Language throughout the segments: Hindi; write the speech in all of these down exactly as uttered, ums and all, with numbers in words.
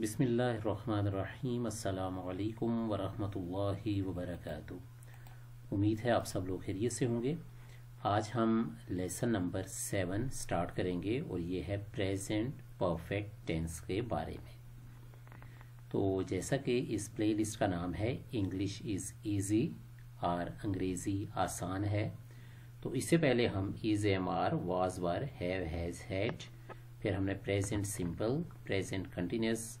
बिस्मिल्लाहिर्रहमानिर्रहीम अस्सलामुअलैकुम वरहमतुल्लाहि वबरकातुहू। उम्मीद है आप सब लोग खैरियत से होंगे। आज हम लेसन नंबर सेवन स्टार्ट करेंगे और ये है प्रेजेंट परफेक्ट टेंस के बारे में। तो जैसा कि इस प्लेलिस्ट का नाम है इंग्लिश इज़ ईजी और अंग्रेज़ी आसान है, तो इससे पहले हम is am are was were have has had, फिर हमने प्रेजेंट सिंपल, प्रेजेंट कंटिन्यूस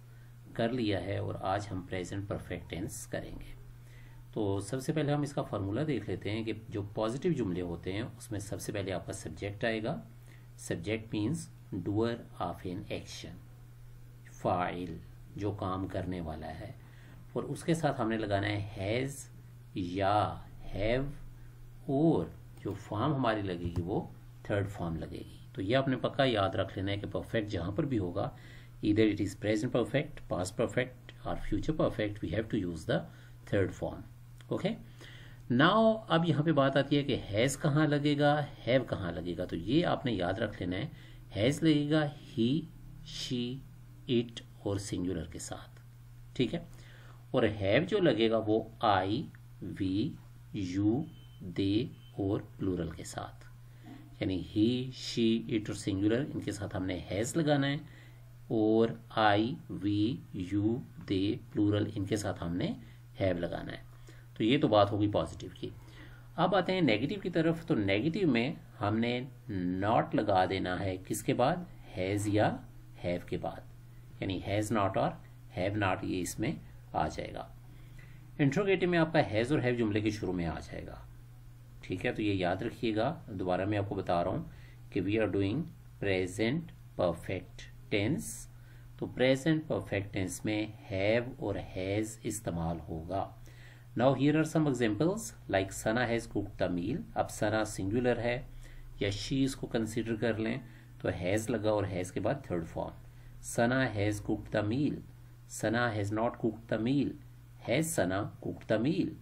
कर लिया है और आज हम प्रेजेंट परफेक्ट टेंस करेंगे। तो सबसे पहले हम इसका फार्मूला देख लेते हैं कि जो पॉजिटिव जुमले होते हैं उसमें सबसे पहले आपका सब्जेक्ट आएगा। Subject means doer of an action, फाइल जो काम करने वाला है, और उसके साथ हमने लगाना है हैज़ या हैव, और जो फॉर्म हमारी लगेगी वो थर्ड फॉर्म लगेगी। तो ये आपने पक्का याद रख लेना है कि परफेक्ट जहाँ पर भी होगा, either it is present perfect, past perfect और future perfect, we have to use the third form. Okay, now अब यहाँ पे बात आती है कि हैज़ कहाँ लगेगा, हैव कहाँ लगेगा। तो ये आपने याद रख लेना है, हैज़ लगेगा ही, शी, इट और सिंगुलर के साथ, ठीक है। और हैव जो लगेगा वो आई, वी, यू, दे और प्लूरल के साथ, यानी ही, शी, इट और सिंगुलर, इनके साथ हमने हैज़ लगाना है, और I, we, you, they, plural, इनके साथ हमने हैव लगाना है। तो ये तो बात होगी पॉजिटिव की। अब आते हैं नेगेटिव की तरफ। तो नेगेटिव में हमने नॉट लगा देना है किसके बाद, हैज़ या हैव के बाद, यानी हैज़ नॉट और हैव नॉट, ये इसमें आ जाएगा। इंट्रोगेटिव में आपका हैज़ और हैव जुमले के शुरू में आ जाएगा, ठीक है। तो ये याद रखिएगा, दोबारा मैं आपको बता रहा हूँ कि we are doing present perfect tense. तो प्रेजेंट परफेक्ट टेंस में हैव और हैज़ इस्तेमाल होगा। Now here are some examples like Sana has cooked the meal. अब सना सिंगुलर है या शी इसको कंसीडर कर लें तो हैज़ लगा और हैज़ के बाद third form. Sana has cooked the meal, Sana has not cooked the meal, has Sana cooked the meal.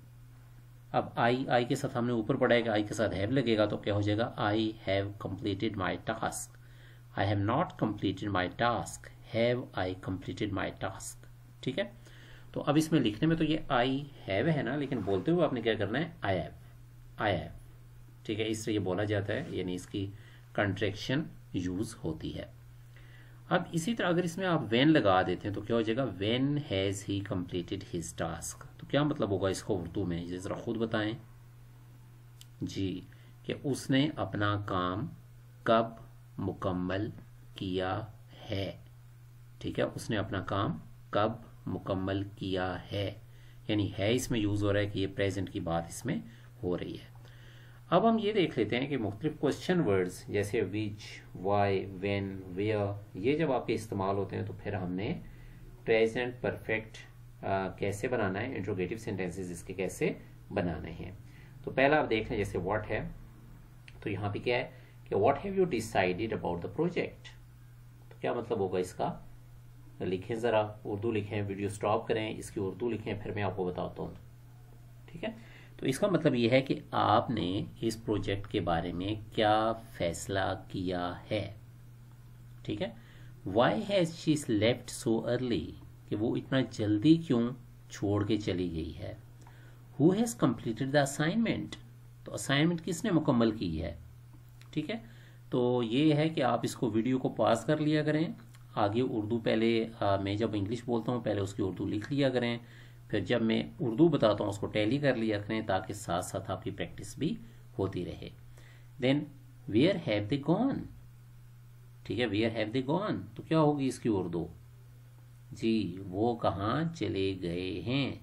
अब आई, आई के साथ हमने ऊपर पढ़ा है कि आई के साथ हैव लगेगा, तो क्या हो जाएगा, I have completed my task, I have not completed my task, have I completed my task, ठीक है। तो अब इसमें लिखने में तो ये आई हैव है ना, लेकिन बोलते हुए आपने क्या करना है, आई हैव, आई हैव, ठीक है। इससे ये बोला जाता है, यानी इसकी कंट्रेक्शन यूज होती है। अब इसी तरह अगर इसमें आप व्हेन लगा देते हैं तो क्या हो जाएगा, when has he completed his task. तो क्या मतलब होगा इसको उर्दू में, ये ज़रा खुद बताएं जी, कि उसने अपना काम कब मुकम्मल किया है, ठीक है। उसने अपना काम कब मुकम्मल किया है, यानी है इसमें यूज़ हो रहा है कि ये प्रेजेंट की बात इसमें हो रही है। अब हम ये देख लेते हैं कि मुख्तलिफ क्वेश्चन वर्ड्स जैसे विच, वाई, व्हेन, वेयर, ये जब आपके इस्तेमाल होते हैं तो फिर हमने प्रेजेंट परफेक्ट कैसे बनाना है, इंट्रोगेटिव सेंटेंसेस इसके कैसे बनाने हैं। तो पहला आप देख लें जैसे व्हाट है, तो यहाँ पे क्या है कि what have you decided about the project. तो क्या मतलब होगा इसका, लिखें ज़रा, उर्दू लिखें, वीडियो स्टॉप करें, इसकी उर्दू लिखें, फिर मैं आपको बताता हूँ, ठीक है। तो इसका मतलब यह है कि आपने इस प्रोजेक्ट के बारे में क्या फैसला किया है, ठीक है। Why has she left so early, कि वो इतना जल्दी क्यों छोड़ के चली गई है। Who has completed the assignment, तो असाइनमेंट किसने मुकम्मल की है, ठीक है। तो ये है कि आप इसको वीडियो को पास कर लिया करें, आगे उर्दू पहले आ, मैं जब इंग्लिश बोलता हूँ पहले उसकी उर्दू लिख लिया करें, फिर जब मैं उर्दू बताता हूँ उसको टैली कर लिया करें, ताकि साथ साथ आपकी प्रैक्टिस भी होती रहे। Then where have they gone, ठीक है, वेयर हैव दे गॉन, तो क्या होगी इसकी उर्दू जी, वो कहाँ चले गए हैं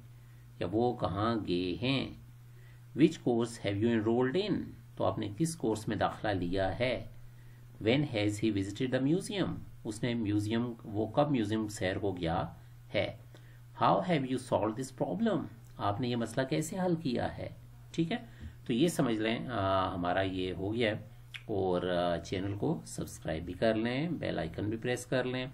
या वो कहाँ गए हैं। Which course have you enrolled in, तो आपने किस कोर्स में दाखिला लिया है। When has he visited the museum, उसने म्यूज़ियम, वो कब म्यूज़ियम सैर को गया है। How have you solve this problem, आपने ये मसला कैसे हल किया है, ठीक है। तो ये समझ लें आ, हमारा ये हो गया है, और चैनल को सब्सक्राइब भी कर लें, बेल आइकन भी प्रेस कर लें,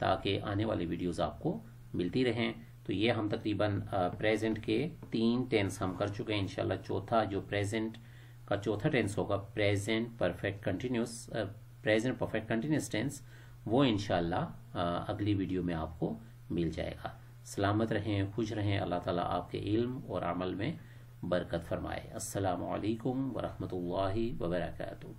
ताकि आने वाली वीडियोस आपको मिलती रहें। तो ये हम तकरीबन प्रेजेंट के तीन टेंस हम कर चुके हैं। इंशाल्लाह चौथा, जो प्रेजेंट का चौथा टेंस होगा, present perfect continuous, present perfect continuous tense, वो इंशाल्लाह अगली वीडियो में आपको मिल जाएगा। सलामत रहें, खुश रहें। अल्लाह ताला आपके इल्म और अमल में बरकत फरमाए। अस्सलामु अलैकुम वरहमतुल्लाहि वबरकातुहू।